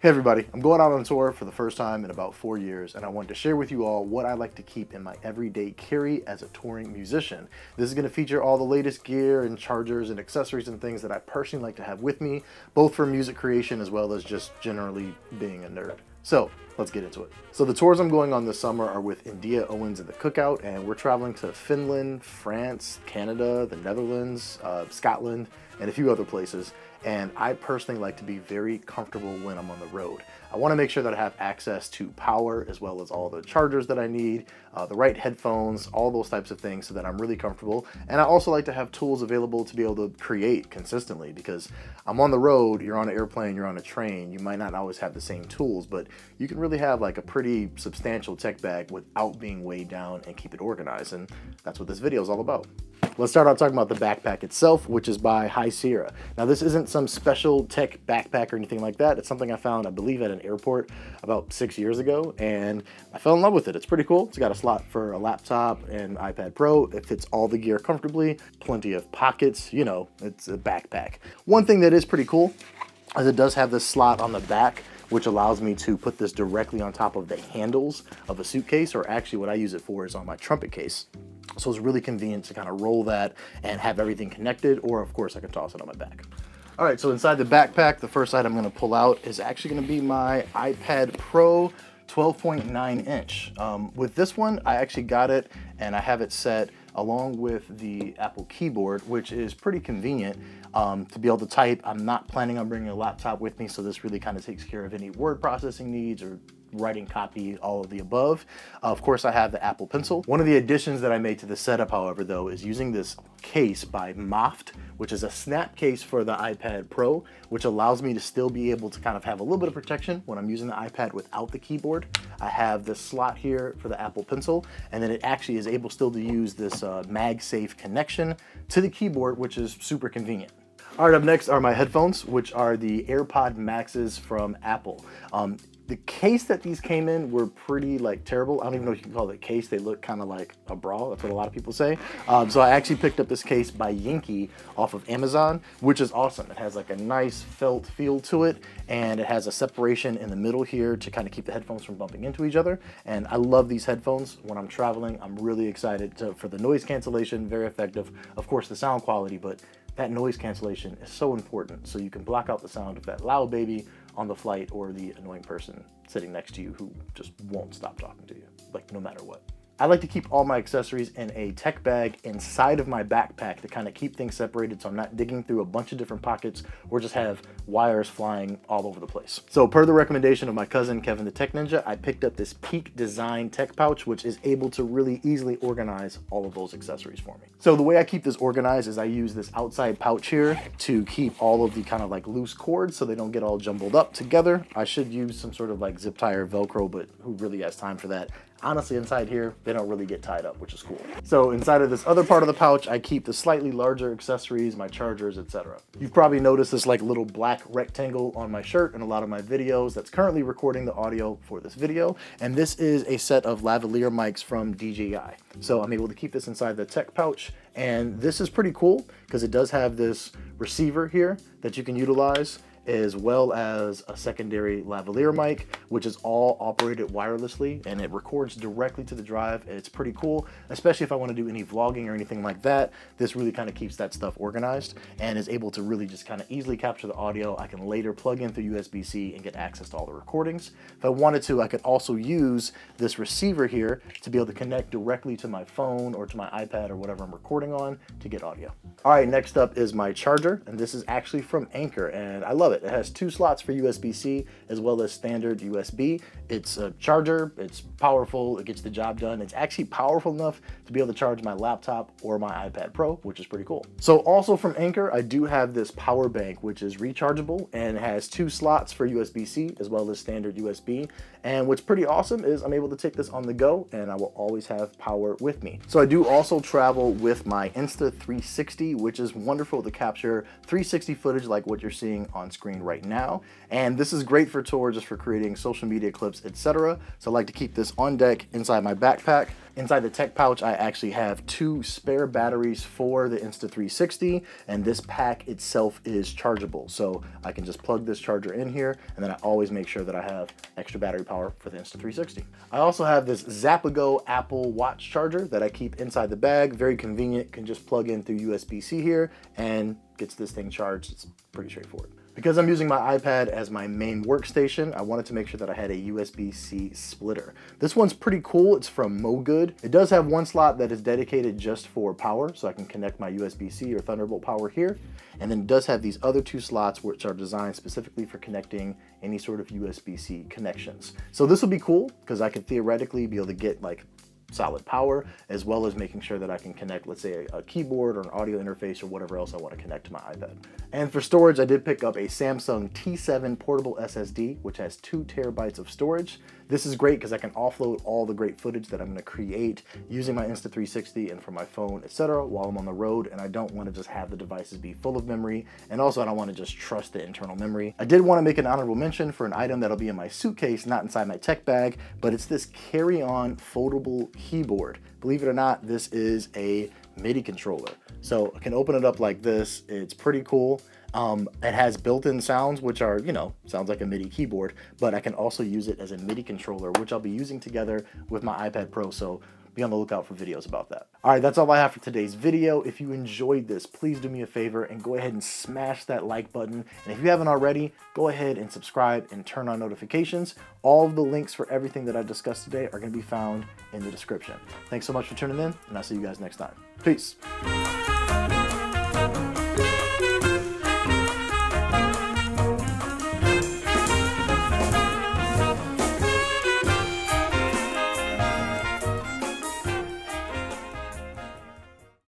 Hey everybody, I'm going out on tour for the first time in about 4 years, and I wanted to share with you all what I like to keep in my everyday carry as a touring musician. This is going to feature all the latest gear and chargers and accessories and things that I personally like to have with me, both for music creation as well as just generally being a nerd. So let's get into it. So the tours I'm going on this summer are with Endea Owens and the Cookout, and we're traveling to Finland, France, Canada, the Netherlands, Scotland, and a few other places. And I personally like to be very comfortable when I'm on the road. I want to make sure that I have access to power as well as all the chargers that I need, the right headphones, all those types of things so that I'm really comfortable. And I also like to have tools available to be able to create consistently, because I'm on the road, you're on an airplane, you're on a train, you might not always have the same tools, but you can really have like a pretty substantial tech bag without being weighed down and keep it organized. And that's what this video is all about. Let's start out talking about the backpack itself, which is by High Sierra. Now this isn't some special tech backpack or anything like that. It's something I found, I believe, at an airport about 6 years ago, and I fell in love with it. It's pretty cool. It's got a slot for a laptop and iPad Pro. It fits all the gear comfortably, plenty of pockets, you know, it's a backpack. One thing that is pretty cool is it does have this slot on the back, which allows me to put this directly on top of the handles of a suitcase, or actually what I use it for is on my trumpet case. So it's really convenient to kind of roll that and have everything connected, or of course I can toss it on my back. All right, so inside the backpack, the first item I'm gonna pull out is actually gonna be my iPad Pro 12.9 inch. With this one, I actually got it and I have it set along with the Apple keyboard, which is pretty convenient to be able to type. I'm not planning on bringing a laptop with me, so this really kind of takes care of any word processing needs or writing copy, all of the above. Of course, I have the Apple Pencil. One of the additions that I made to the setup, however, though, is using this case by Moft, which is a snap case for the iPad Pro, which allows me to still be able to kind of have a little bit of protection when I'm using the iPad without the keyboard. I have this slot here for the Apple Pencil, and then it actually is able still to use this MagSafe connection to the keyboard, which is super convenient. All right, up next are my headphones, which are the AirPod Maxes from Apple. The case that these came in were pretty like terrible. I don't even know if you can call it a case. They look kind of like a bra. That's what a lot of people say. So I actually picked up this case by Yankee off of Amazon, which is awesome. It has like a nice felt feel to it, and it has a separation in the middle here to kind of keep the headphones from bumping into each other. And I love these headphones. When I'm traveling, I'm really excited for the noise cancellation, very effective. Of course, the sound quality, but that noise cancellation is so important. So you can block out the sound of that loud baby on the flight or the annoying person sitting next to you who just won't stop talking to you, like no matter what. I like to keep all my accessories in a tech bag inside of my backpack to kind of keep things separated, so I'm not digging through a bunch of different pockets or just have wires flying all over the place. So per the recommendation of my cousin, Kevin the Tech Ninja, I picked up this Peak Design tech pouch, which is able to really easily organize all of those accessories for me. So the way I keep this organized is I use this outside pouch here to keep all of the kind of like loose cords so they don't get all jumbled up together. I should use some sort of like zip tie or Velcro, but who really has time for that? Honestly, inside here, they don't really get tied up, which is cool. So inside of this other part of the pouch, I keep the slightly larger accessories, my chargers, etc. You've probably noticed this like little black rectangle on my shirt in a lot of my videos. That's currently recording the audio for this video. And this is a set of lavalier mics from DJI. So I'm able to keep this inside the tech pouch. And this is pretty cool because it does have this receiver here that you can utilize, as well as a secondary lavalier mic, which is all operated wirelessly, and it records directly to the drive. It's pretty cool, especially if I want to do any vlogging or anything like that. This really kind of keeps that stuff organized and is able to really just kind of easily capture the audio. I can later plug in through USB-C and get access to all the recordings. If I wanted to, I could also use this receiver here to be able to connect directly to my phone or to my iPad or whatever I'm recording on to get audio. All right, next up is my charger, and this is actually from Anker, and I love it. It has two slots for USB-C as well as standard USB. It's a charger, it's powerful, it gets the job done. It's actually powerful enough to be able to charge my laptop or my iPad Pro, which is pretty cool. So also from Anker, I do have this power bank, which is rechargeable and has two slots for USB-C as well as standard USB. And what's pretty awesome is I'm able to take this on the go, and I will always have power with me. So I do also travel with my Insta360, which is wonderful to capture 360 footage like what you're seeing on screen screen right now. And this is great for tour, just for creating social media clips, etc. So I like to keep this on deck inside my backpack. Inside the tech pouch, I actually have two spare batteries for the Insta360, and this pack itself is chargeable. So I can just plug this charger in here, and then I always make sure that I have extra battery power for the Insta360. I also have this Zapago Apple Watch charger that I keep inside the bag. Very convenient, can just plug in through USB-C here and gets this thing charged. It's pretty straightforward. Because I'm using my iPad as my main workstation, I wanted to make sure that I had a USB-C splitter. This one's pretty cool, it's from Mogood. It does have one slot that is dedicated just for power, so I can connect my USB-C or Thunderbolt power here. And then it does have these other two slots which are designed specifically for connecting any sort of USB-C connections. So this will be cool, because I could theoretically be able to get like solid power, as well as making sure that I can connect, let's say, a keyboard or an audio interface or whatever else I want to connect to my iPad. And for storage, I did pick up a Samsung T7 portable SSD, which has 2 terabytes of storage. This is great because I can offload all the great footage that I'm going to create using my Insta360 and from my phone, etc. while I'm on the road, and I don't want to just have the devices be full of memory, and also I don't want to just trust the internal memory. I did want to make an honorable mention for an item that'll be in my suitcase, not inside my tech bag, but it's this carry-on foldable keyboard. Believe it or not, this is a MIDI controller. So I can open it up like this. It's pretty cool. It has built-in sounds, which are, you know, sounds like a MIDI keyboard, but I can also use it as a MIDI controller, which I'll be using together with my iPad Pro. So be on the lookout for videos about that. All right, that's all I have for today's video. If you enjoyed this, please do me a favor and go ahead and smash that like button. And if you haven't already, go ahead and subscribe and turn on notifications. All of the links for everything that I discussed today are going to be found in the description. Thanks so much for tuning in, and I'll see you guys next time. Peace.